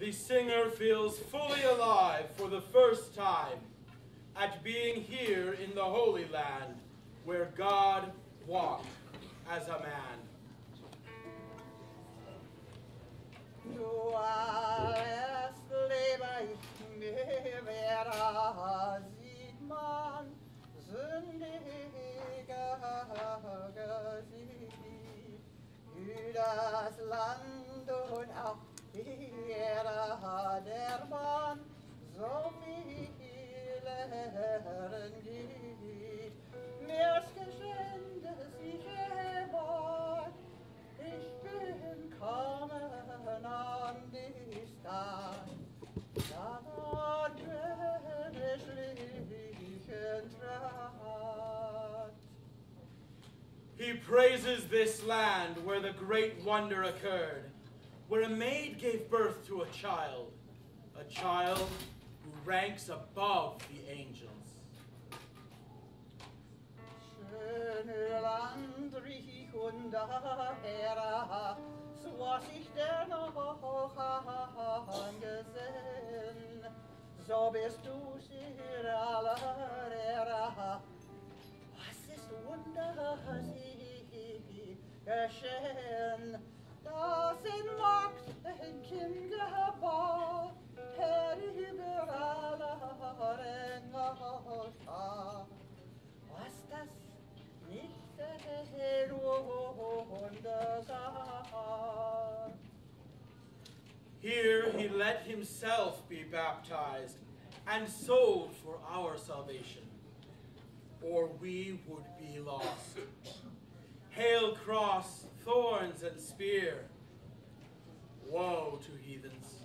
the singer feels fully alive for the first time at being here in the Holy Land, where God walked as a man. He praises this land where the great wonder occurred, where a maid gave birth to a child who ranks above the angels. Here he let himself be baptized and sold for our salvation, or we would be lost. Hail cross, thorns and spear. Woe to heathens.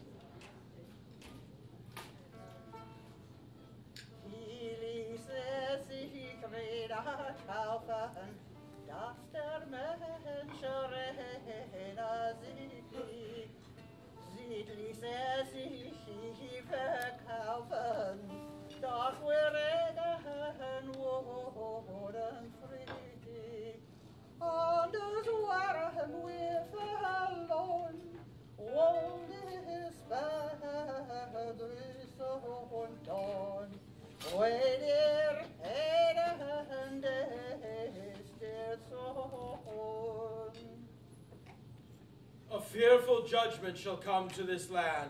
A fearful judgment shall come to this land.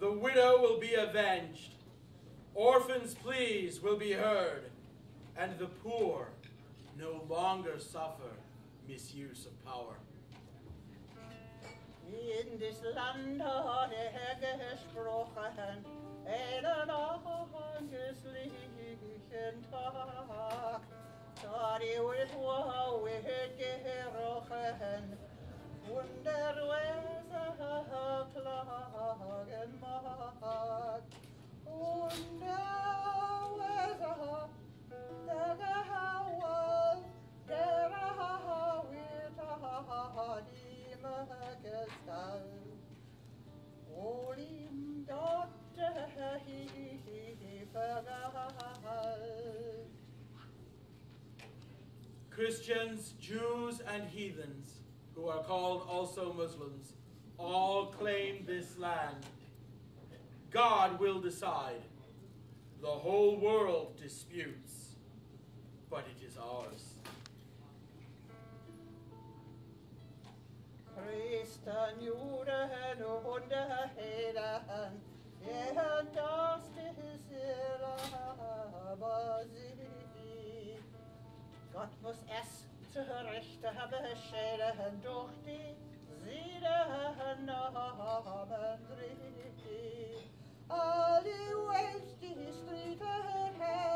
The widow will be avenged, orphans' pleas will be heard, and the poor no longer suffer misuse of power. In this land har det gesprochen, einen angeslichen Tag, da die Wildwohe wird gerochen, Wunderweise klagen mag. Wunderweise, der Hauer, der Hauer, die Magestalt. Olim dort, die Vergalt. Christians, Jews, and heathens, who are called also Muslims, all claim this land. God will decide. The whole world disputes, but it is ours. Christen, Juden und Heiden, der das Israel aber sieht. Gott muss es zur Rechte beschädigen, durch die sie dahin haben richtig. Alle Welt, die Street